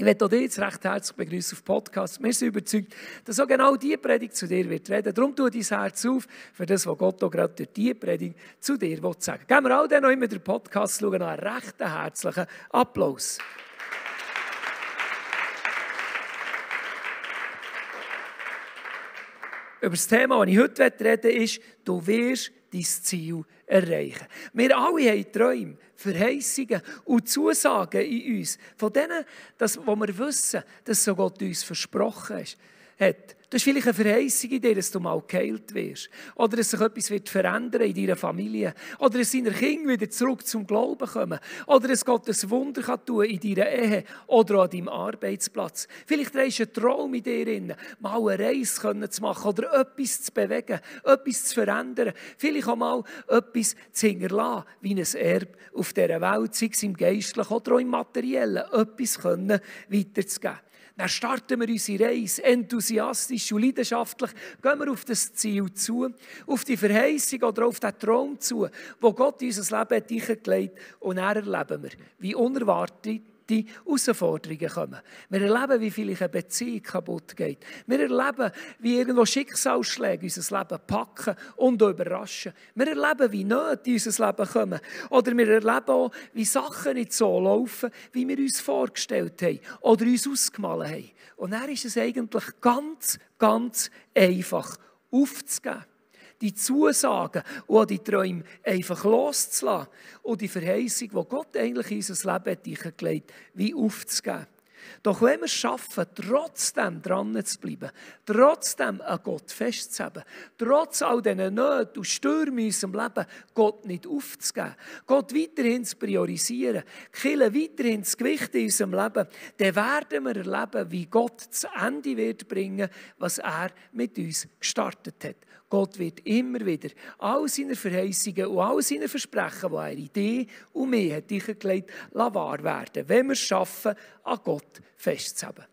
Ich möchte auch dich jetzt recht herzlich begrüßen auf Podcast. Wir sind überzeugt, dass auch genau diese Predigt zu dir wird reden. Darum tu dein Herz auf für das, was Gott auch gerade durch diese Predigt zu dir sagen will. Geben wir all denen noch immer den Podcast schauen, einen recht herzlichen Applaus. Über das Thema, das ich heute reden möchte, ist, du wirst dein Ziel erreichen. Wir alle haben Träume, Verheißungen und Zusagen in uns. Von denen, wo wir wissen, dass so Gott uns versprochen hat. Das ist vielleicht eine Verheißung in dir, dass du mal geheilt wirst. Oder dass sich etwas wird verändern in deiner Familie. Oder dass deine Kinder wieder zurück zum Glauben kommen. Oder dass Gott ein Wunder kann tun in deiner Ehe oder an deinem Arbeitsplatz. Vielleicht hast du einen Traum in dir, mal eine Reise zu machen oder etwas zu bewegen, etwas zu verändern. Vielleicht auch mal etwas zu hinterlassen, wie ein Erbe auf dieser Welt, sei es im Geistlichen oder auch im Materiellen, etwas weiterzugeben. Dann starten wir unsere Reise enthusiastisch und leidenschaftlich. Gehen wir auf das Ziel zu, auf die Verheißung oder auf den Traum zu, wo Gott in unser Leben hineingelegt hat. Und dann erleben wir, wie unerwartet die Herausforderungen kommen. Wir erleben, wie vielleicht eine Beziehung kaputt geht. Wir erleben, wie irgendwo Schicksalsschläge unser Leben packen und überraschen. Wir erleben, wie Nöte in unser Leben kommen. Oder wir erleben auch, wie Sachen nicht so laufen, wie wir uns vorgestellt haben oder uns ausgemalt haben. Und dann ist es eigentlich ganz, ganz einfach aufzugeben. Die Zusagen und die Träume einfach loszulassen und die Verheißung, die Gott eigentlich in unser Leben hineingelegt hat, wie aufzugeben. Doch wenn wir es schaffen, trotzdem dran zu bleiben, trotzdem an Gott festzuhalten, trotz all diesen Nöten und Stürmen in unserem Leben, Gott nicht aufzugeben, Gott weiterhin zu priorisieren, die Kirche weiterhin das Gewicht in unserem Leben, dann werden wir erleben, wie Gott zu Ende wird bringen, was er mit uns gestartet hat. Gott wird immer wieder all seine Verheißungen und all seine Versprechen, die er in dir und mir hat hineingelegt, wahr werden, wenn wir es schaffen, an Gott festzuhalten.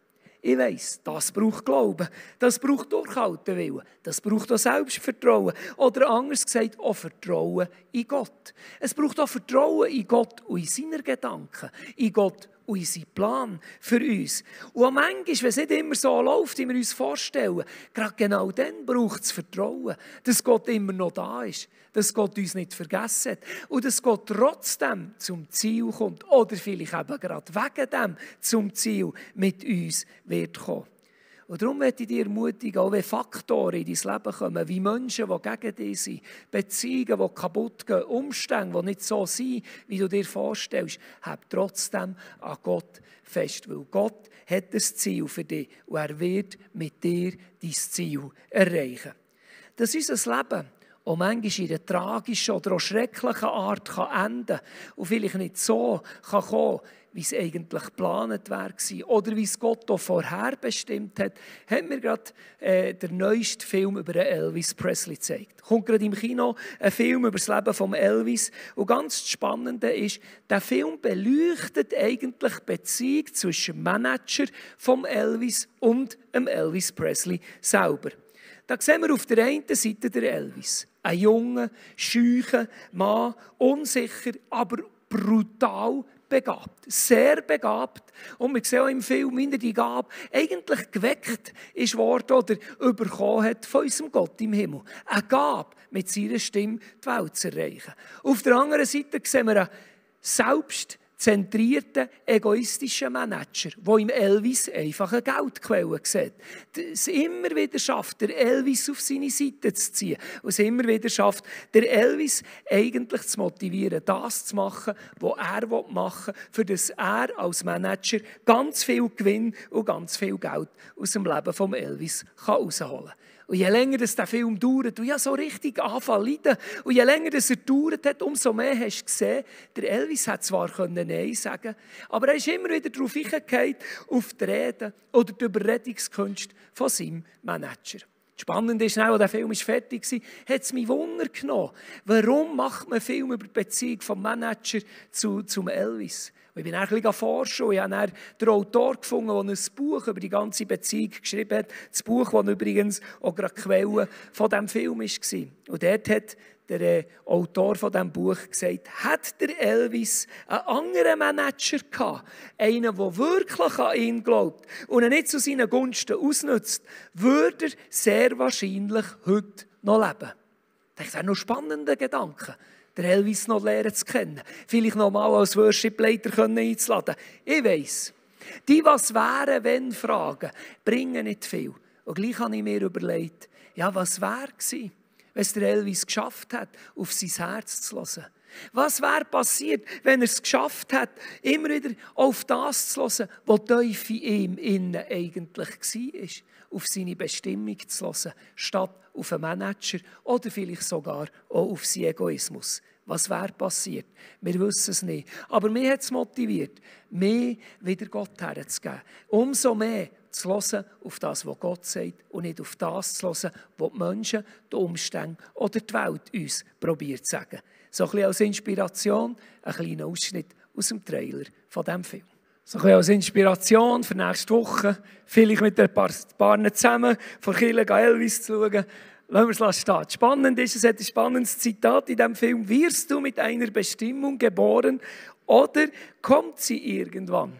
Ich weiss, das braucht Glauben, das braucht Durchhaltewillen, das braucht auch Selbstvertrauen oder anders gesagt auch Vertrauen in Gott. Es braucht auch Vertrauen in Gott und in seine Gedanken, in Gott und in seinen Plan für uns. Und manchmal, wenn es nicht immer so läuft, wie wir uns vorstellen, gerade genau dann braucht es Vertrauen, dass Gott immer noch da ist, dass Gott uns nicht vergessen hat und dass Gott trotzdem zum Ziel kommt oder vielleicht eben gerade wegen dem zum Ziel mit uns wird kommen. Und darum möchte ich dich ermutigen, auch wenn Faktoren in dein Leben kommen, wie Menschen, die gegen dich sind, Beziehungen, die kaputt gehen, Umstände, die nicht so sind, wie du dir vorstellst, hab trotzdem an Gott fest, weil Gott hat ein Ziel für dich und er wird mit dir dein Ziel erreichen. Dass unser Leben auch manchmal in einer tragischen oder auch schrecklichen Art kann enden und vielleicht nicht so kann kommen, wie es eigentlich geplant war oder wie es Gott auch vorher bestimmt hat, haben wir gerade den neuesten Film über Elvis Presley gezeigt. Kommt gerade im Kino ein Film über das Leben von Elvis. Und ganz das Spannende ist, der Film beleuchtet eigentlich die Beziehung zwischen dem Manager von Elvis und dem Elvis Presley selber. Da sehen wir auf der einen Seite den Elvis. Ein junger, schücher Mann, unsicher, aber brutal begabt, sehr begabt. Und wir sehen auch im Film, wie er die Gabe eigentlich geweckt ist worden oder überkommen hat von unserem Gott im Himmel. Eine Gabe, mit seiner Stimme die Welt zu erreichen. Auf der anderen Seite sehen wir einen selbstzentrierten, egoistischen Manager, der im Elvis einfach eine Geldquelle sieht. Es immer wieder schafft, der Elvis auf seine Seite zu ziehen. Und es immer wieder schafft, der Elvis eigentlich zu motivieren, das zu machen, was er machen will, für das er als Manager ganz viel Gewinn und ganz viel Geld aus dem Leben von Elvis herausholen kann. Und je länger der Film dauert, und ja, so richtig anfangen leiden, und je länger er dauert hat, umso mehr hast du gesehen, der Elvis hat zwar Nein sagen können, aber er ist immer wieder darauf hingegangen, auf die Rede oder die Überredungskünste von seinem Manager. Spannend ist, als der Film fertig war, hat es mich Wunder genommen. Warum macht man einen Film über die Beziehung vom Manager zum Elvis? Ich bin ein bisschen forschen und ich habe dann den Autor gefunden, der ein Buch über die ganze Beziehung geschrieben hat. Das Buch, das übrigens auch gerade die Quelle von diesem Film war. Und dort hat der Autor von diesem Buch gesagt, hat der Elvis einen anderen Manager gehabt, einen, der wirklich an ihn glaubt und ihn nicht zu seinen Gunsten ausnutzt, würde er sehr wahrscheinlich heute noch leben. Das wäre noch spannende Gedanken. Der Elvis noch lernen zu kennen. Vielleicht noch mal als Worship-Leiter einzuladen. Ich weiss, die, was wären, wenn Fragen, bringen nicht viel. Und gleich habe ich mir überlegt, ja, was wäre gewesen, wenn es der Elvis geschafft hat, auf sein Herz zu hören? Was wäre passiert, wenn er es geschafft hat, immer wieder auf das zu hören, was tief in ihm innen eigentlich war, auf seine Bestimmung zu hören, statt auf einen Manager oder vielleicht sogar auch auf seinen Egoismus. Was wäre passiert? Wir wissen es nicht. Aber mich hat es motiviert, mehr wieder Gott herzugeben. Umso mehr zu hören auf das, was Gott sagt und nicht auf das zu hören, was die Menschen, die Umstände oder die Welt uns probiert zu sagen. So ein bisschen als Inspiration, ein kleiner Ausschnitt aus dem Trailer von diesem Film. So ein bisschen als Inspiration für nächste Woche, vielleicht mit ein paar zusammen vor Kirche Elvis zu schauen. Lassen wir es stehen. Spannend ist, es hat ein spannendes Zitat in diesem Film. Wirst du mit einer Bestimmung geboren oder kommt sie irgendwann?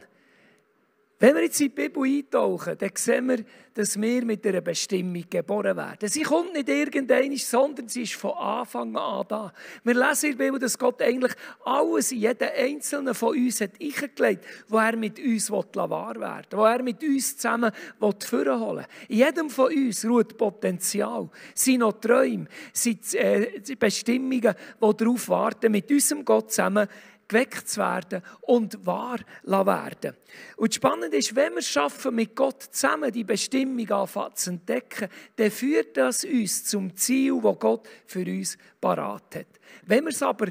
Wenn wir jetzt in die Bibel eintauchen, dann sehen wir, dass wir mit einer Bestimmung geboren werden. Sie kommt nicht irgendwann, sondern sie ist von Anfang an da. Wir lesen in der Bibel, dass Gott eigentlich alles in jeden Einzelnen von uns hat eingelegt, wo er mit uns wahr werden will, wo er mit uns zusammen vorholen will. In jedem von uns ruht Potenzial, seine Träume, seine Bestimmungen, die darauf warten, mit unserem Gott zusammen geweckt zu werden und wahr zu werden. Und spannend ist, wenn wir es schaffen, mit Gott zusammen die Bestimmung anfangen zu entdecken, dann führt das uns zum Ziel, das Gott für uns parat hat. Wenn wir es aber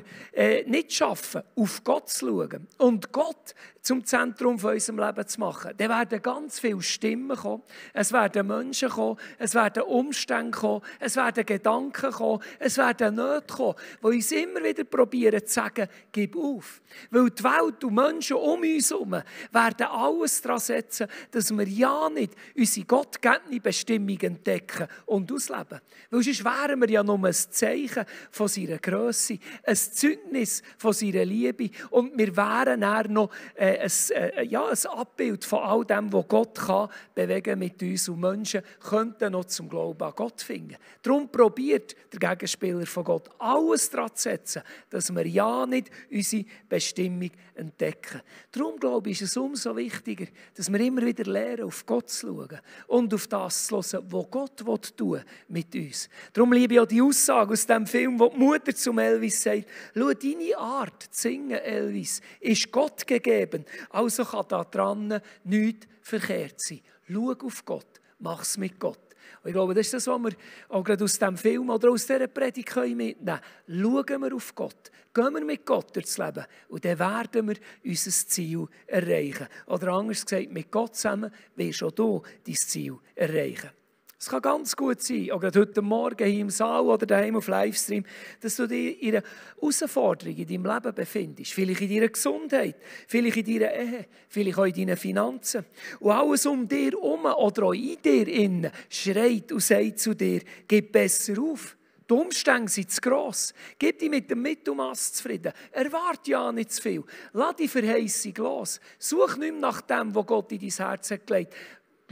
nicht schaffen, auf Gott zu schauen und Gott zum Zentrum von unserem Leben zu machen, dann werden ganz viele Stimmen kommen, es werden Menschen kommen, es werden Umstände kommen, es werden Gedanken kommen, es werden Nöte kommen, die uns immer wieder probieren zu sagen, gib auf. Weil die Welt und Menschen um uns herum werden alles daran setzen, dass wir ja nicht unsere gottgegebene Bestimmung entdecken und ausleben. Weil sonst wären wir ja nur ein Zeichen von seiner Größe, ein Zeugnis von seiner Liebe und wir wären dann noch ein Abbild von all dem, was Gott kann bewegen mit uns und Menschen könnten noch zum Glauben an Gott finden. Darum probiert der Gegenspieler von Gott alles daran zu setzen, dass wir ja nicht unsere Bestimmung entdecken. Darum glaube ich, ist es umso wichtiger, dass wir immer wieder lernen, auf Gott zu schauen und auf das zu hören, was Gott will tun mit uns. Darum liebe ich auch die Aussage aus dem Film, wo die Mutter zum Elvis sagt, schau, deine Art zu singen, Elvis, ist Gott gegeben, also kann daran nichts verkehrt sein. Schau auf Gott, mach es mit Gott. Und ich glaube, das ist das, was wir auch gerade aus diesem Film oder aus dieser Predigt mitnehmen können. Schauen wir auf Gott, gehen wir mit Gott durchs Leben und dann werden wir unser Ziel erreichen. Oder anders gesagt, mit Gott zusammen wirst auch du dein Ziel erreichen. Es kann ganz gut sein, auch gerade heute Morgen hier im Saal oder daheim auf Livestream, dass du dich in einer Herausforderung in deinem Leben befindest. Vielleicht in deiner Gesundheit, vielleicht in deiner Ehe, vielleicht auch in deinen Finanzen. Und alles um dir herum oder auch in dir innen schreit und sagt zu dir, gib besser auf. Die Umstände sind zu gross. Gib dich mit dem Mittelmaß zufrieden. Erwarte ja nicht zu viel. Lass die Verheißung los. Such nicht mehr nach dem, was Gott in dein Herz hat gelegt.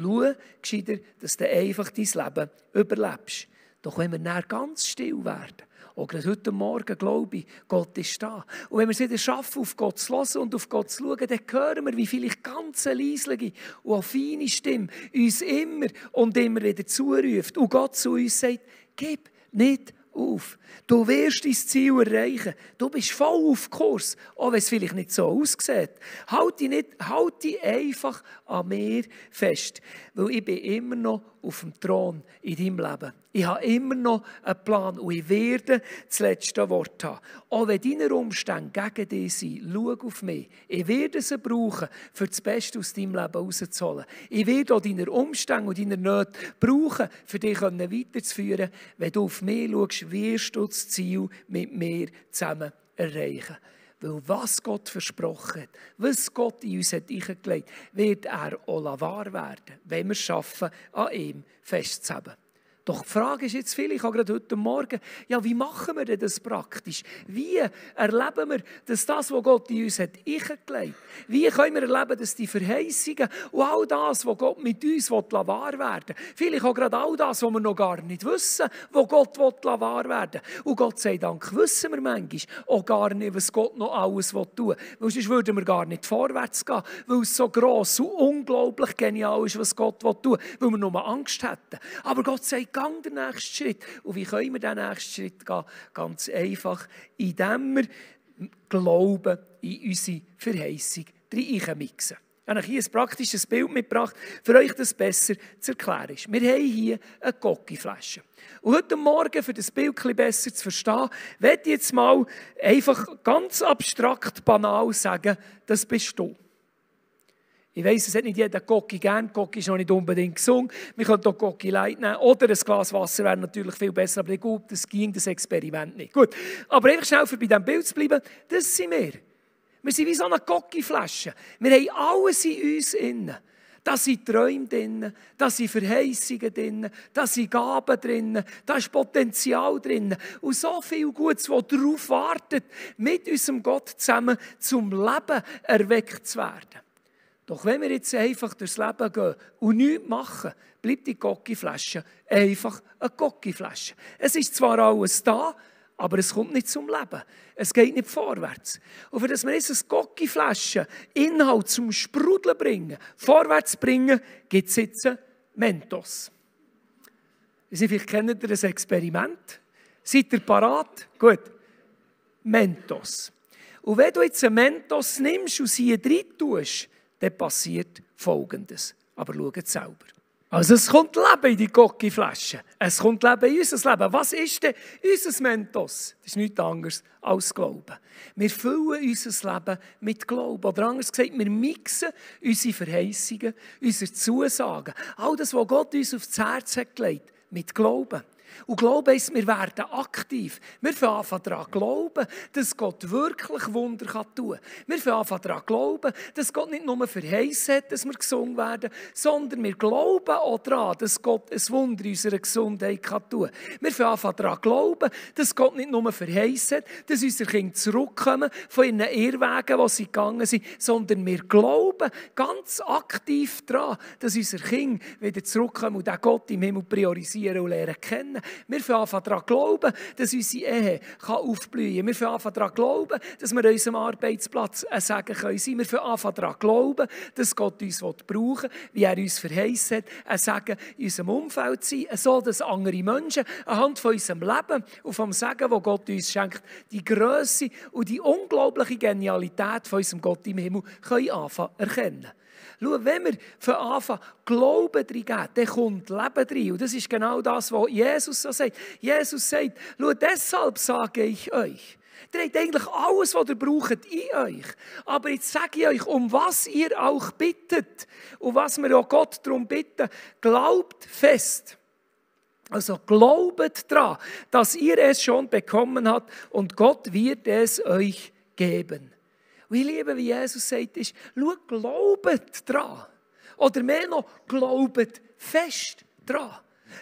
Schau, gescheiter, dass du einfach dein Leben überlebst. Doch wenn wir dann ganz still werden, auch gerade heute Morgen glaube ich, Gott ist da. Und wenn wir es wieder schaffen, auf Gott zu hören und auf Gott zu schauen, dann hören wir, wie vielleicht ganz leislige und eine feine Stimme uns immer und immer wieder zuruft. Und Gott zu uns sagt, gib nicht auf. Du wirst dein Ziel erreichen. Du bist voll auf Kurs, auch wenn es vielleicht nicht so aussieht. Halt dich einfach an mir fest, weil ich bin immer noch auf dem Thron in deinem Leben. Ich habe immer noch einen Plan und ich werde das letzte Wort haben. Auch wenn deine Umstände gegen dich sind, schau auf mich. Ich werde sie brauchen, um das Beste aus deinem Leben rauszuholen. Ich werde auch deine Umstände und deine Nöte brauchen, um dich weiterzuführen. Wenn du auf mich schaust, wirst du das Ziel mit mir zusammen erreichen. Weil was Gott versprochen hat, was Gott in uns hat eingelegt, wird er auch wahr werden, wenn wir es schaffen, an ihm festzuhalten. Doch die Frage ist jetzt viel, ich habe gerade heute Morgen, ja, wie machen wir denn das praktisch? Wie erleben wir, dass das, was Gott in uns hat, eingelegt? Wie können wir erleben, dass die Verheißungen und all das, was Gott mit uns wahr werden will? Vielleicht auch gerade all das, was wir noch gar nicht wissen, was Gott wahr werden will. Und Gott sei Dank wissen wir manchmal auch gar nicht, was Gott noch alles tun will. Weil sonst würden wir gar nicht vorwärts gehen, weil es so gross und unglaublich genial ist, was Gott tun will, weil wir nur Angst hätten. Aber Gott sagt, gang den nächsten Schritt. Und wie können wir den nächsten Schritt gehen? Ganz einfach, indem wir Glauben in unsere Verheißung reinmixen. Ich habe hier ein praktisches Bild mitgebracht, für euch das besser zu erklären ist. Wir haben hier eine Goggi-Flasche. Und heute Morgen, für das Bild besser zu verstehen, werde ich jetzt mal einfach ganz abstrakt, banal sagen, das bist du. Ich weiss, es hat nicht jeder Goggi gern. Goggi ist noch nicht unbedingt gesungen. Wir können auch Goggi Light nehmen. Oder ein Glas Wasser wäre natürlich viel besser. Aber ich glaube, das ging das Experiment nicht. Gut. Aber einfach schnell, für bei diesem Bild zu bleiben, das sind wir. Wir sind wie so eine Goggi-Flasche. Wir haben alles in uns innen. Da sind Träume drin, da sind Verheißungen drin, da sind Gaben drin, da ist Potenzial drin. Und so viel Gutes, das darauf wartet, mit unserem Gott zusammen zum Leben erweckt zu werden. Doch wenn wir jetzt einfach durchs Leben gehen und nichts machen, bleibt die Goggi-Flasche einfach eine Goggi-Flasche. Es ist zwar alles da, aber es kommt nicht zum Leben. Es geht nicht vorwärts. Und für das wir jetzt eine Goggi-Flasche Inhalt zum Sprudeln bringen, vorwärts bringen, gibt es jetzt Mentos. Vielleicht kennt ihr das Experiment. Seid ihr parat? Gut. Mentos. Und wenn du jetzt einen Mentos nimmst und sie rein tust, dann passiert Folgendes. Aber schaut selber. Also es kommt Leben in die Goggi-Flasche. Es kommt Leben in unser Leben. Was ist denn unser Mentos? Das ist nichts anderes als Glauben. Wir füllen unser Leben mit Glauben. Oder anders gesagt, wir mixen unsere Verheißungen, unsere Zusagen, all das, was Gott uns aufs Herz hat gelegt, mit Glauben. Und Glaube ist, wir werden aktiv. Wir fangen an daran glauben, dass Gott wirklich Wunder tun kann. Wir fangen an daran glauben, dass Gott nicht nur verheißen hat, dass wir gesund werden, sondern wir glauben auch daran, dass Gott ein Wunder in unserer Gesundheit tun kann. Wir fangen an daran glauben, dass Gott nicht nur verheißen hat, dass unsere Kinder zurückkommen von ihren Irrwegen, wo sie gegangen sind, sondern wir glauben ganz aktiv daran, dass unsere Kinder wieder zurückkommen und auch Gott im Himmel priorisieren und lernen kennen. Wir fangen an daran glauben, dass unsere Ehe aufblühen kann. Wir fangen an daran glauben, dass wir an unserem Arbeitsplatz ein Segen sein können. Wir fangen an daran glauben, dass Gott uns brauchen will, wie er uns verheißen hat, ein Segen in unserem Umfeld sein, so dass andere Menschen anhand von unserem Leben und vom Segen, das Gott uns schenkt, die Grösse und die unglaubliche Genialität von unserem Gott im Himmel können anfangen erkennen. Schau, wenn wir von Anfang Glauben reingeben, dann kommt Leben rein. Und das ist genau das, was Jesus so sagt. Jesus sagt, schau, deshalb sage ich euch. Ihr habt eigentlich alles, was ihr braucht, in euch. Aber jetzt sage ich euch, um was ihr auch bittet und was wir auch Gott darum bitten, glaubt fest. Also glaubt daran, dass ihr es schon bekommen habt und Gott wird es euch geben. Und ich liebe, wie Jesus sagt, ist, schau, glaubet dran. Oder mehr noch, glaubet fest dran.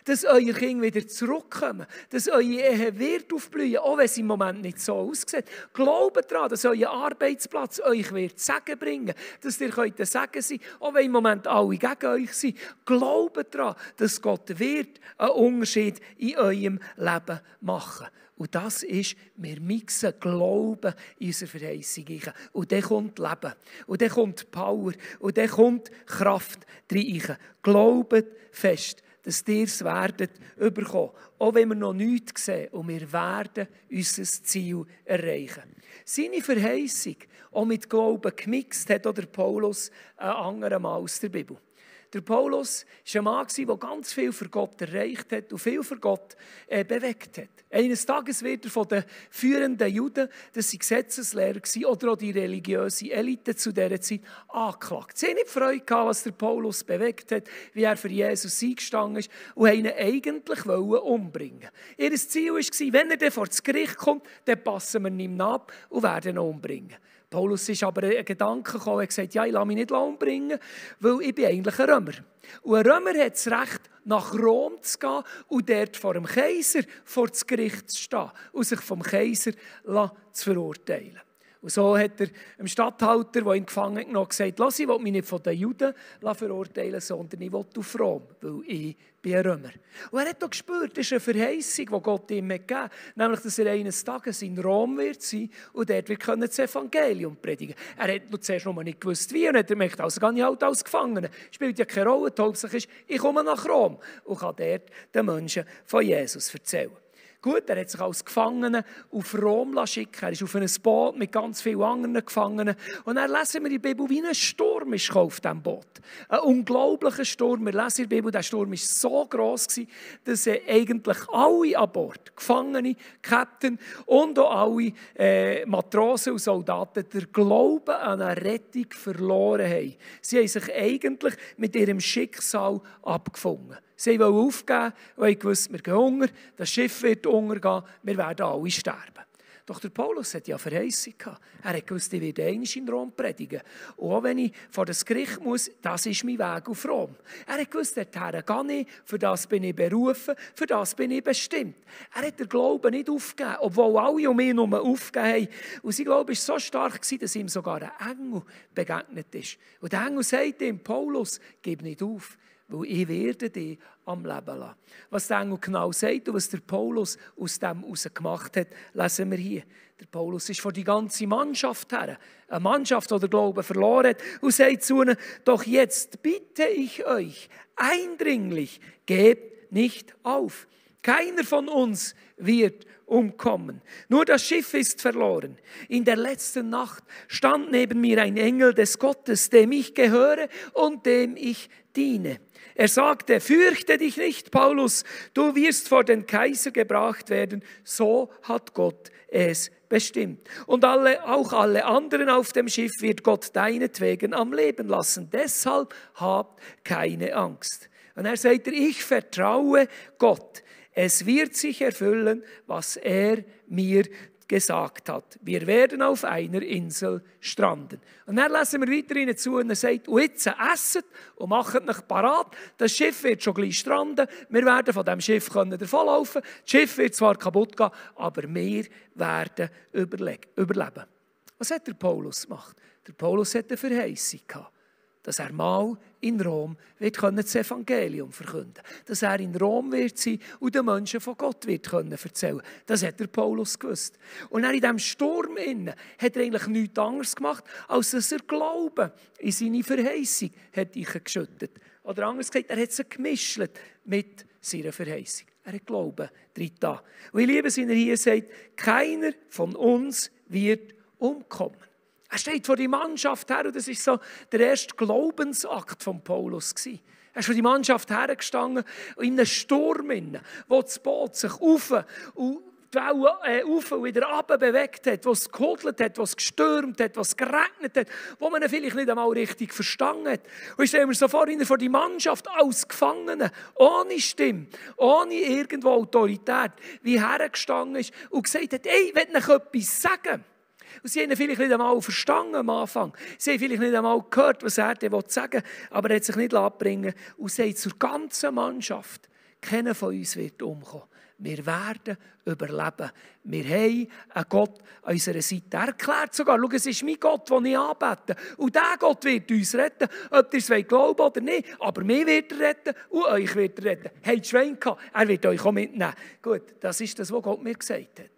Dass eure Kinder wieder zurückkommen. Dass eure Ehe wird aufblühen, auch wenn es im Moment nicht so aussieht. Glaubt daran, dass euer Arbeitsplatz euch wird Segen bringen. Dass ihr heute Segen sein könnt, auch wenn im Moment alle gegen euch sind. Glaubt daran, dass Gott wird einen Unterschied in eurem Leben machen wird. Und das ist, wir mixen Glauben in unsere Verheißung. Und dann kommt Leben. Und dann kommt Power. Und dann kommt Kraft rein. Glaubt fest, dass ihr es werdet überkommen. Auch wenn wir noch nichts sehen. Und wir werden unser Ziel erreichen. Seine Verheißung, auch mit Glauben gemixt, hat auch der Paulus ein anderes Mal aus der Bibel. Der Paulus war ein Mann, der ganz viel für Gott erreicht hat und viel für Gott bewegt hat. Eines Tages wird er von den führenden Juden, das waren Gesetzeslehrer oder auch die religiöse Elite zu dieser Zeit, angeklagt. Sie hatten nicht Freude, was der Paulus bewegt hat, wie er für Jesus eingestanden ist und wollten ihn eigentlich umbringen. Ihr Ziel war, wenn er dann vor das Gericht kommt, dann passen wir ihm ab und werden ihn umbringen. Paulus ist aber ein Gedanke gekommen, er hat gesagt, ja, ich lasse mich nicht umbringen, weil ich bin eigentlich ein Römer. Und ein Römer hat das Recht, nach Rom zu gehen und dort vor dem Kaiser vor das Gericht zu stehen und sich vom Kaiser zu verurteilen. Und so hat er dem Statthalter, der ihn gefangen genommen hat, gesagt, «Lass, ich will mich nicht von den Juden verurteilen, sondern ich will auf Rom, weil ich bin ein Römer.» Und er hat auch gespürt, das ist eine Verheißung, die Gott ihm gegeben hat, nämlich, dass er eines Tages in Rom wird sein und dort wird das Evangelium predigen können. Er hat zuerst noch nicht gewusst, wie, und er hat gemerkt, also gehe ich halt als Gefangener. Spielt ja keine Rolle, die Hauptsache ist, ich komme nach Rom und kann dort den Menschen von Jesus erzählen. Gut, er hat sich als Gefangene auf Rom schicken. Er ist auf einem Boot mit ganz vielen anderen Gefangenen. Und dann lesen wir in der Bibel, wie ein Sturm ist auf diesem Boot. Ein unglaublicher Sturm. Wir lesen in der Bibel, der Sturm war so gross, dass eigentlich alle an Bord, Gefangene, Captain und auch alle Matrosen und Soldaten, den Glauben an eine Rettung verloren haben. Sie haben sich eigentlich mit ihrem Schicksal abgefunden. Sie wollen aufgeben und wussten, wir gehen unter, das Schiff wird untergehen, wir werden alle sterben. Doch der Paulus hatte ja Verheißung. Er wusste, ich werde einmal in Rom predigen. Und auch wenn ich vor das Gericht muss, das ist mein Weg auf Rom. Er wusste, dorthin gehe ich, für das bin ich berufen, für das bin ich bestimmt. Er hat den Glauben nicht aufgegeben, obwohl alle um ihn herum aufgegeben haben. Und sein Glaube war so stark, dass ihm sogar ein Engel begegnet ist. Und der Engel sagte ihm, Paulus, gib nicht auf, weil ich werde dich am Leben lassen. Was der Engel genau sagt und was der Paulus aus dem heraus gemacht hat, lesen wir hier. Der Paulus ist vor die ganze Mannschaft her. Eine Mannschaft, die der Glauben verloren hat. Und sagt zu ihnen, doch jetzt bitte ich euch, eindringlich, gebt nicht auf. Keiner von uns wird umkommen. Nur das Schiff ist verloren. In der letzten Nacht stand neben mir ein Engel des Gottes, dem ich gehöre und dem ich diene. Er sagte, fürchte dich nicht, Paulus, du wirst vor den Kaiser gebracht werden. So hat Gott es bestimmt. Und auch alle anderen auf dem Schiff wird Gott deinetwegen am Leben lassen. Deshalb habt keine Angst. Und er sagt, ich vertraue Gott. Es wird sich erfüllen, was er mir gesagt hat. Wir werden auf einer Insel stranden. Und dann lesen wir weiter ihnen zu und er sagt, und jetzt esset und macht euch parat. Das Schiff wird schon gleich stranden. Wir werden von diesem Schiff davonlaufen können. Das Schiff wird zwar kaputt gehen, aber wir werden überleben. Was hat der Paulus gemacht? Der Paulus hatte eine Verheißung gehabt, dass er mal in Rom wird das Evangelium verkünden können. Dass er in Rom wird sein und den Menschen von Gott wird erzählen können. Das hat der Paulus gewusst. Und er in diesem Sturm innen hat er eigentlich nichts anderes gemacht, als dass er Glauben in seine Verheißung hat geschüttet. Oder anders gesagt, er hat sie gemischt mit seiner Verheißung. Er hat Glauben drin. Und ich liebe es, wenn er hier sagt, keiner von uns wird umkommen. Er steht vor die Mannschaft her und das war so der erste Glaubensakt von Paulus. Er ist vor die Mannschaft hergestanden und in einem Sturm, wo das Boot sich auf und die Wellen auf und wieder runter bewegt hat, wo es gehudelt hat, wo es gestürmt hat, wo es geregnet hat, wo man ihn vielleicht nicht einmal richtig verstanden hat. Und ich stelle mir so vor die Mannschaft als Gefangene, ohne Stimme, ohne irgendwo Autorität, wie hergestanden ist und gesagt hat, «Ey, ich will euch etwas sagen.» Und sie haben ihn vielleicht nicht einmal verstanden am Anfang. Sie haben vielleicht nicht einmal gehört, was er dir sagen will. Aber er hat sich nicht abbringen lassen und sagt zur ganzen Mannschaft, keiner von uns wird umkommen. Wir werden überleben. Wir haben einen Gott an unserer Seite. Er erklärt sogar, schau, es ist mein Gott, den ich anbete. Und dieser Gott wird uns retten, ob ihr es glauben wollt oder nicht. Aber mich wird er retten und euch wird er retten. Habt Schwein gehabt, er wird euch auch mitnehmen. Gut, das ist das, was Gott mir gesagt hat.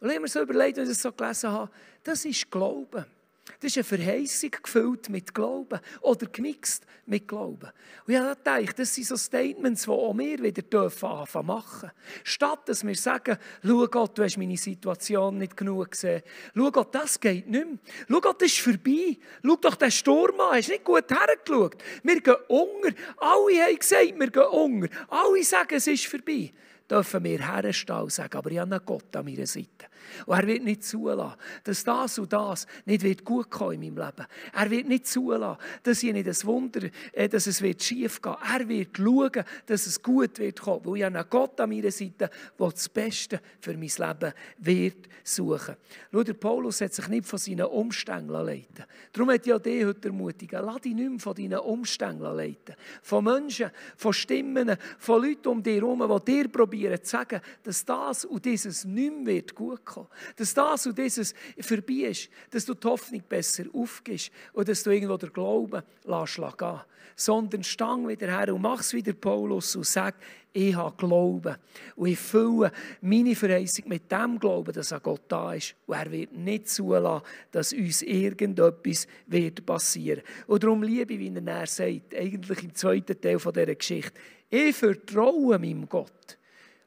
Und ich habe mir so überlegt, als ich das so gelesen habe, das ist Glauben. Das ist eine Verheißung gefüllt mit Glauben oder gemixt mit Glauben. Und ich habe gedacht, das sind so Statements, die auch wir wieder anfangen zu machen. Statt dass wir sagen, schau Gott, du hast meine Situation nicht genug gesehen. Schau Gott, das geht nicht mehr. Schau Gott, das ist vorbei. Schau doch den Sturm an, hast nicht gut hergeschaut. Wir gehen unter. Alle haben gesagt, wir gehen unter. Alle sagen, es ist vorbei. dürfen wir herstehen und sagen, aber ich habe einen Gott an meiner Seite. Und er wird nicht zulassen, dass das und das nicht gut kommen in meinem Leben. Er wird nicht zulassen, dass ich nicht das Wunder, dass es schief gehen wird. Er wird schauen, dass es gut wird kommen. Weil ich habe einen Gott an meiner Seite, der das Beste für mein Leben wird suchen. Schau, der Paulus hat sich nicht von seinen Umständen leiten. Darum hat ja dich heute ermutigen, lass dich nicht mehr von deinen Umständen leiten. Von Menschen, von Stimmen, von Leuten um dich herum, die dir probieren zu sagen, dass das und dieses nicht mehr gut kommen wird. Dass das und dieses vorbei ist. Dass du die Hoffnung besser aufgibst und dass du irgendwo den Glauben lässt gehen. Sondern stang wieder her und mach es wieder Paulus und sag, ich habe Glauben und ich fülle meine Verheißung mit dem Glauben, dass an Gott da ist. Und er wird nicht zulassen, dass uns irgendetwas wird passieren. Und darum liebe ich, wie er sagt, eigentlich im zweiten Teil dieser Geschichte, ich vertraue meinem Gott.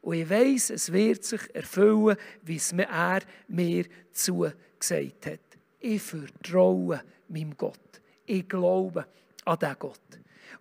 Und ich weiss, es wird sich erfüllen, wie es er mir zugesagt hat. Ich vertraue meinem Gott. Ich glaube an diesen Gott.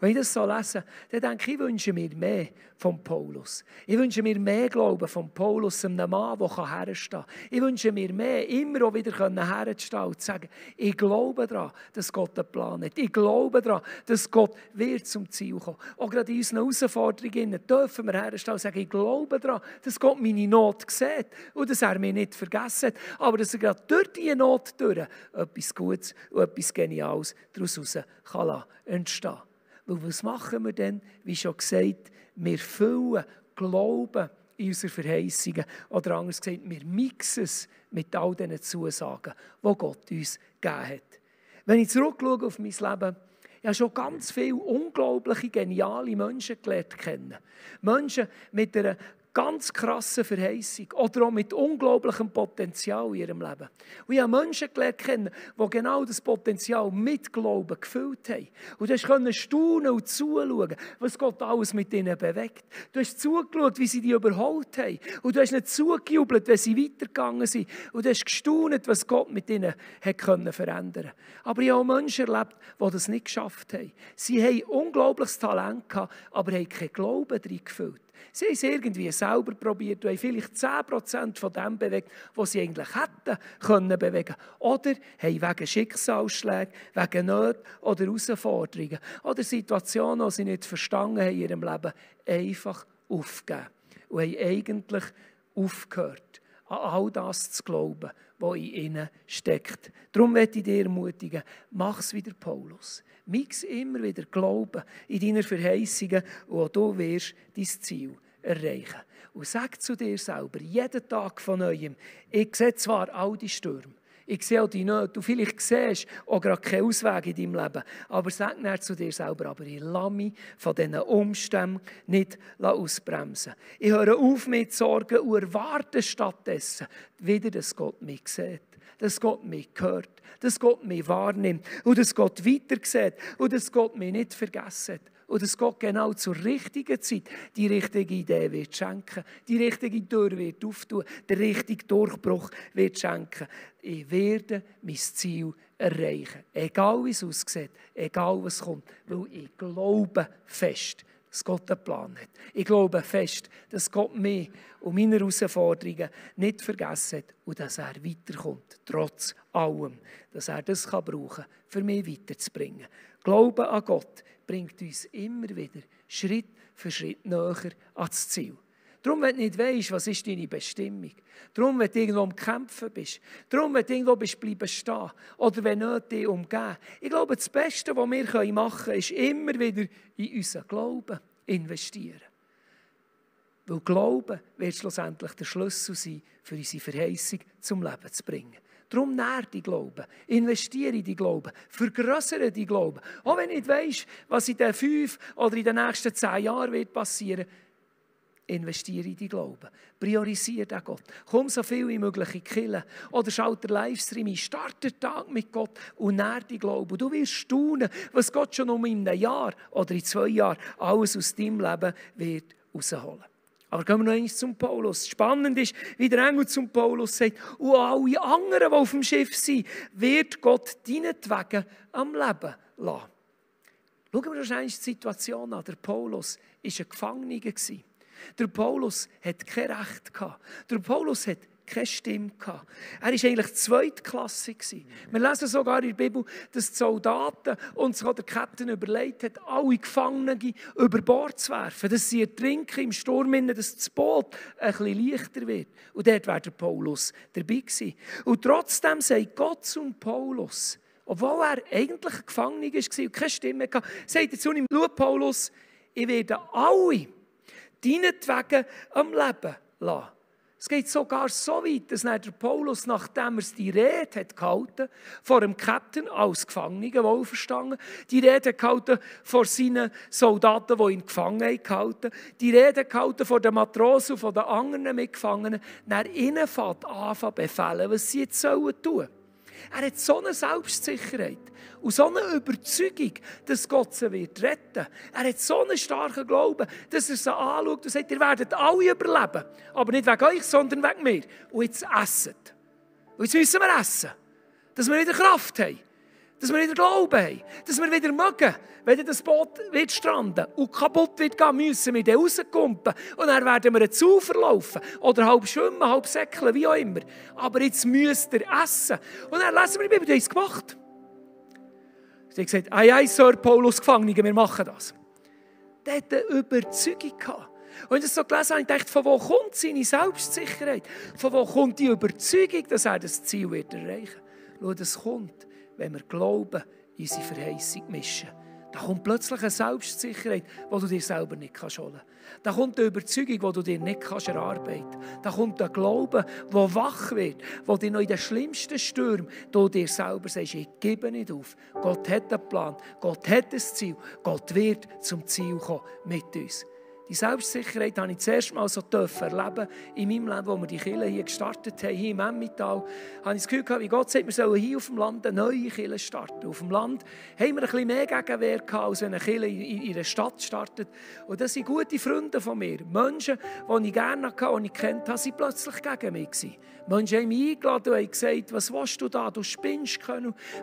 Wenn ich das so lese, dann denke ich, ich wünsche mir mehr von Paulus. Ich wünsche mir mehr Glauben von Paulus, einem Mann, der herstehen kann. Ich wünsche mir mehr, immer wieder herzustehen und zu sagen, ich glaube daran, dass Gott einen Plan hat. Ich glaube daran, dass Gott wird zum Ziel kommen. Auch gerade in unseren Herausforderungen dürfen wir herstehen und sagen, ich glaube daran, dass Gott meine Not sieht und dass er mich nicht vergessen hat, aber dass er gerade durch diese Not durch etwas Gutes und etwas Geniales daraus heraus entstehen kann. Weil was machen wir denn? Wie schon gesagt, wir füllen Glauben in unsere Verheißungen. Oder anders gesagt, wir mixen es mit all diesen Zusagen, die Gott uns gegeben hat. Wenn ich zurückschaue auf mein Leben, ich habe schon ganz viele unglaubliche, geniale Menschen gelernt kennen. Menschen mit einer ganz krasse Verheißung oder auch mit unglaublichem Potenzial in ihrem Leben. Und ich habe Menschen gelernt kennen, die genau das Potenzial mit Glauben gefüllt haben. Und du konntest staunen und zuschauen, was Gott alles mit ihnen bewegt. Du hast zugeschaut, wie sie die überholt haben. Und du hast nicht zugejubelt, wenn sie weitergegangen sind. Und du hast gestaunt, was Gott mit ihnen hat verändern konnte. Aber ich habe auch Menschen erlebt, die das nicht geschafft haben. Sie haben unglaubliches Talent gehabt, aber haben keinen Glauben darin gefüllt. Sie haben es irgendwie selber probiert und haben vielleicht 10% von dem bewegt, was sie eigentlich hätten können bewegen. Oder haben wegen Schicksalsschlägen, wegen Nöten oder Herausforderungen oder Situationen, die sie nicht verstanden haben in ihrem Leben, einfach aufgegeben. Und haben eigentlich aufgehört, an all das zu glauben, was in ihnen steckt. Darum möchte ich dich ermutigen, mach es wieder Paulus. Mix immer wieder Glauben in deiner Verheißungen und du wirst dein Ziel erreichen. Und sag zu dir selber, jeden Tag von Neuem, ich sehe zwar all die Stürme, ich sehe auch die Nöte, du vielleicht siehst auch gerade keinen Ausweg in deinem Leben, aber sag nicht zu dir selber, aber ich lasse mich von diesen Umständen nicht ausbremsen. Ich höre auf mit Sorgen und erwarte stattdessen wieder, dass Gott mich sieht. Dass Gott mich hört, dass Gott mich wahrnimmt und dass Gott weiter sieht und dass Gott mich nicht vergessen und dass Gott genau zur richtigen Zeit die richtige Idee wird schenken, die richtige Tür wird auftun, den richtigen Durchbruch wird schenken. Ich werde mein Ziel erreichen, egal wie es aussieht, egal was kommt, weil ich glaube fest, dass Gott einen Plan hat. Ich glaube fest, dass Gott mich und meine Herausforderungen nicht vergessen hat und dass er weiterkommt, trotz allem. Dass er das brauchen kann, für mich weiterzubringen. Glauben an Gott bringt uns immer wieder Schritt für Schritt näher ans Ziel. Darum, wenn du nicht weisst, was ist deine Bestimmung. Darum, wenn du irgendwo am Kämpfen bist. Darum, wenn du irgendwo bist, bleiben stehen. Oder wenn nicht, dich umgeben. Ich glaube, das Beste, was wir machen können, ist immer wieder in unseren Glauben investieren. Weil Glauben wird schlussendlich der Schlüssel sein, für unsere Verheißung zum Leben zu bringen. Darum nähr die Glauben, investiere in die Glauben, vergrößere die Glauben. Auch wenn du nicht weisst, was in den 5 oder in den nächsten 10 Jahren wird passieren, investiere in die Glauben. Priorisiere den Gott. Komm so viel wie möglich in die Kirche. Oder schaut den Livestream ein. Starte den Tag mit Gott und nähr die Glauben. Du wirst staunen, was Gott schon in einem Jahr oder in 2 Jahren alles aus deinem Leben wird rausholen. Aber gehen wir noch einmal zum Paulus. Spannend ist, wie der Engel zum Paulus sagt, und alle anderen, die auf dem Schiff sind, wird Gott deinetwegen am Leben lassen. Schauen wir uns einmal die Situation an. Der Paulus war ein Gefangener. Der Paulus hat kein Recht gehabt. Der Paulus hat keine Stimme gehabt. Er war eigentlich zweitklassig. Wir lesen sogar in der Bibel, dass die Soldaten und sich auch der Captain überlegt hat, alle Gefangenen über Bord zu werfen, dass sie ertrinken im Sturm, dass das Boot ein bisschen leichter wird. Und dort war der Paulus dabei gewesen. Und trotzdem sagt Gott zum Paulus, obwohl er eigentlich ein Gefangener war und keine Stimme hatte, sagt er zu ihm, schau Paulus, ich werde alle deinetwegen am Leben lassen. Es geht sogar so weit, dass der Paulus, nachdem er die Rede hat gehalten, vor dem Captain als Gefangenen, wohlverstanden, die Rede gehalten vor seinen Soldaten, die ihn gefangen gehalten, die Rede gehalten vor den Matrosen und vor den anderen Mitgefangenen, nach ihnen fängt an zu befehlen, was sie jetzt tun sollen. Er hat so eine Selbstsicherheit und so eine Überzeugung, dass Gott sie retten wird. Er hat so einen starken Glauben, dass er sie anschaut und sagt, ihr werdet alle überleben. Aber nicht wegen euch, sondern wegen mir. Und jetzt essen. Und jetzt müssen wir essen. Dass wir wieder Kraft haben. Dass wir wieder Glauben haben. Dass wir wieder mögen, wenn das Boot wird stranden und kaputt wird gehen, müssen wir dann rauskumpen. Und dann werden wir zu Ufer laufen. Oder halb schwimmen, halb säckeln, wie auch immer. Aber jetzt müsst ihr essen. Und dann lesen wir die Bibel, die haben es gemacht. Sie haben gesagt, ei, ei, Sir, Paulus, Gefangene, wir machen das. Der hatte eine Überzeugung. Und wenn ich das so gelesen habe, dachte ich, von wo kommt seine Selbstsicherheit? Von wo kommt die Überzeugung, dass er das Ziel wird erreichen wird? Schau, das kommt, wenn wir Glauben in unsere Verheißung mischen. Da kommt plötzlich eine Selbstsicherheit, die du dir selber nicht holen kannst. Da kommt eine Überzeugung, die du dir nicht erarbeiten kannst. Da kommt ein Glaube, der wach wird, wo dir noch in den schlimmsten Stürmen du dir selber sagst, ich gebe nicht auf. Gott hat einen Plan, Gott hat ein Ziel, Gott wird zum Ziel kommen mit uns. Die Selbstsicherheit durfte ich das erste Mal so erleben in meinem Leben, als wir die Kirche hier gestartet haben, hier im Emmental. Habe ich das Gefühl, wie Gott sagt, wir sollen hier auf dem Land eine neue Kirche starten. Auf dem Land haben wir ein bisschen mehr Gegenwehr gehabt, als wenn eine Kirche in einer Stadt startet. Und das sind gute Freunde von mir. Menschen, die ich gerne hatte, die ich kennt habe, waren plötzlich gegen mich. Menschen haben mich eingeladen und haben gesagt, was willst du da, du spinnst.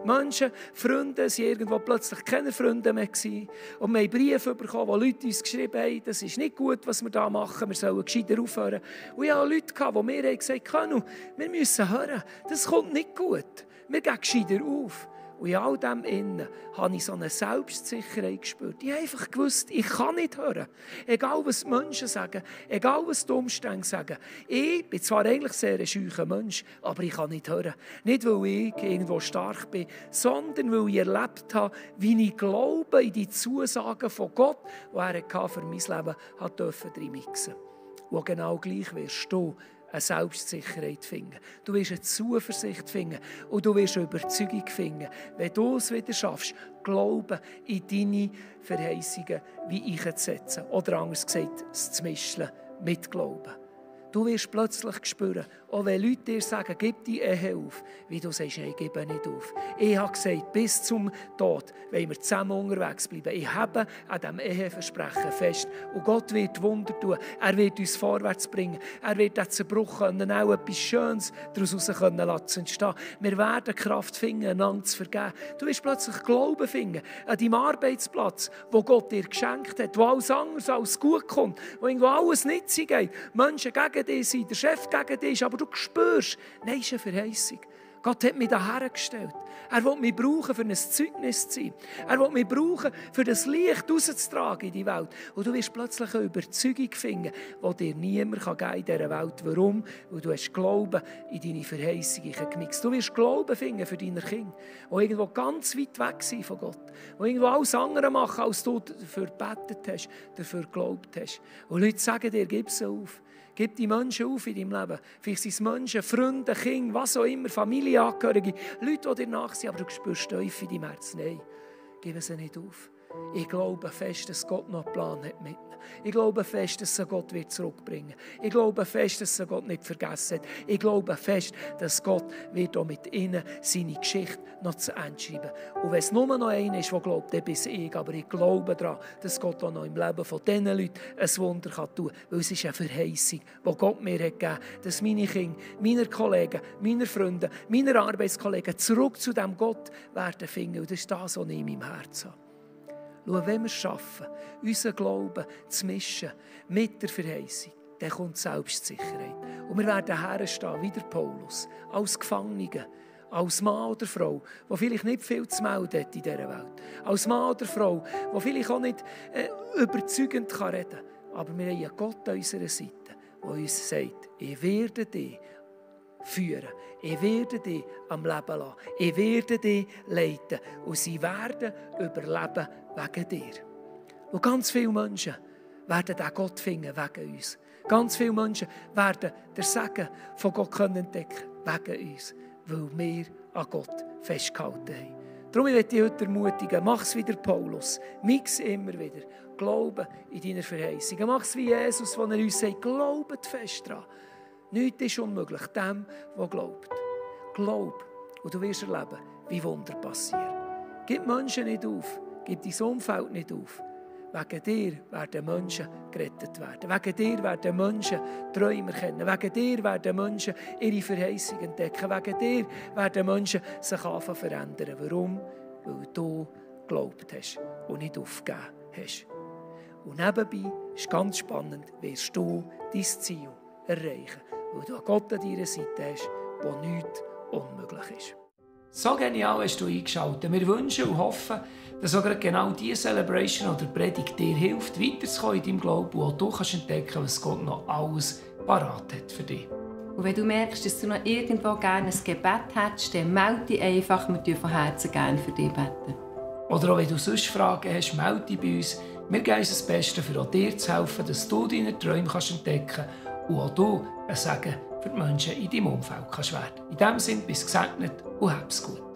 Menschen, Freunde, sind irgendwo plötzlich keine Freunde mehr gewesen. Und wir haben Briefe bekommen, wo Leute uns geschrieben haben, das ist nicht gut, was wir da machen, wir sollen gescheiter aufhören. Und ich hatte Leute, die mir gesagt haben, wir müssen hören, das kommt nicht gut, wir gehen gescheiter auf. Und in all dem innen habe ich so eine Selbstsicherheit gespürt. Ich habe einfach gewusst, ich kann nicht hören. Egal, was die Menschen sagen, egal, was die Umstände sagen. Ich bin zwar eigentlich sehr ein scheuer Mensch, aber ich kann nicht hören. Nicht, weil ich irgendwo stark bin, sondern weil ich erlebt habe, wie ich Glaube in die Zusagen von Gott, die er für mein Leben durfte, reinmixen. Und genau gleich wirst du eine Selbstsicherheit finden. Du wirst eine Zuversicht finden und du wirst eine Überzeugung finden, wenn du es wieder schaffst, Glauben in deine Verheißungen wie einzusetzen oder anders gesagt, es zu mischen mit Glauben. Du wirst plötzlich spüren, auch wenn Leute dir sagen, gib die Ehe auf, wie du sagst, ich gebe nicht auf. Ich habe gesagt, bis zum Tod wollen wir zusammen unterwegs bleiben. Ich habe an diesem Eheversprechen fest. Und Gott wird Wunder tun. Er wird uns vorwärts bringen. Er wird diesen Zerbruch können, auch etwas Schönes daraus entstehen lassen. Wir werden Kraft finden, einander zu vergeben. Du wirst plötzlich Glauben finden an deinem Arbeitsplatz, wo Gott dir geschenkt hat, wo alles anders als gut kommt, wo irgendwo alles nicht so geht. Menschen gegen dich sind, der Chef gegen dich ist, aber du spürst, nein, es ist eine Verheißung. Gott hat mich daher gestellt. Er will mich brauchen, für ein Zeugnis zu sein. Er will mich brauchen, für das Licht rauszutragen in die Welt. Und du wirst plötzlich eine Überzeugung finden, die dir niemand geben kann in dieser Welt. Warum? Weil du hast Glauben in deine Verheißung gemixt. Du wirst Glauben finden für deine Kinder, die irgendwo ganz weit weg sind von Gott. Die irgendwo alles andere machen, als du dafür gebetet hast, dafür geglaubt hast. Und Leute sagen dir, gib es auf. Gib die Menschen auf in deinem Leben. Vielleicht sind es Menschen, Freunde, Kinder, was auch immer, Familienangehörige, Leute, die dir nachsehen, aber du spürst tief in deinem Herzen. Nein, gib sie nicht auf. Ich glaube fest, dass Gott noch einen Plan hat mit ihnen. Ich glaube fest, dass er Gott zurückbringen wird. Ich glaube fest, dass er Gott nicht vergessen hat. Ich glaube fest, dass Gott wird auch mit ihnen seine Geschichte noch zu Ende schreiben. Und wenn es nur noch einer ist, der glaubt, dann bin ich. Aber ich glaube daran, dass Gott auch noch im Leben von diesen Leuten ein Wunder tun kann. Weil es ist eine Verheißung, die Gott mir gegeben hat, dass meine Kinder, meine Kollegen, meine Freunde, meine Arbeitskollegen zurück zu dem Gott werden finden. Und das ist das, was ich in meinem Herzen habe. Schau, wenn wir es schaffen, unseren Glauben zu mischen mit der Verheißung, dann kommt Selbstsicherheit. Und wir werden herstehen, wie der Paulus, als Gefangene, als Mann oder Frau, die vielleicht nicht viel zu melden hat in dieser Welt. Als Mann oder Frau, die vielleicht auch nicht überzeugend reden kann. Aber wir haben einen Gott an unserer Seite, der uns sagt, ich werde dich führen. Ich werde dich am Leben lassen. Ich werde dich leiten. Und sie werden überleben wegen dir. Und ganz viele Menschen werden diesen Gott finden wegen uns. Ganz viele Menschen werden den Segen von Gott entdecken wegen uns, weil wir an Gott festgehalten haben. Darum möchte ich heute ermutigen, mach es wie der Paulus, mix immer wieder, glaube in deiner Verheißung. Mach es wie Jesus, der uns sagt, glaubet fest daran. Nichts ist unmöglich dem, der glaubt. Glaub und du wirst erleben, wie Wunder passieren. Gib Menschen nicht auf, gib dein Umfeld nicht auf. Wegen dir werden Menschen gerettet werden. Wegen dir werden Menschen Träume kennen. Wegen dir werden Menschen ihre Verheißung entdecken. Wegen dir werden Menschen sich anfangen zu verändern. Warum? Weil du geglaubt hast und nicht aufgegeben hast. Und nebenbei ist ganz spannend, wirst du dein Ziel erreichen, weil du an Gott an deiner Seite hast, wo nichts unmöglich ist. So genial hast du eingeschaltet. Wir wünschen und hoffen, dass auch genau diese Celebration oder Predigt dir hilft, weiterzukommen in deinem Glauben und auch du kannst entdecken, was Gott noch alles parat hat für dich. Und wenn du merkst, dass du noch irgendwo gerne ein Gebet hättest, dann melde dich einfach, wir beten von Herzen gerne für dich. Oder auch wenn du sonst Fragen hast, melde dich bei uns. Wir geben uns das Beste, um auch dir zu helfen, dass du deine Träume entdecken kannst und auch du ein Segen für die Menschen in deinem Umfeld kannst werden. In diesem Sinne, bis gesegnet und hab's gut.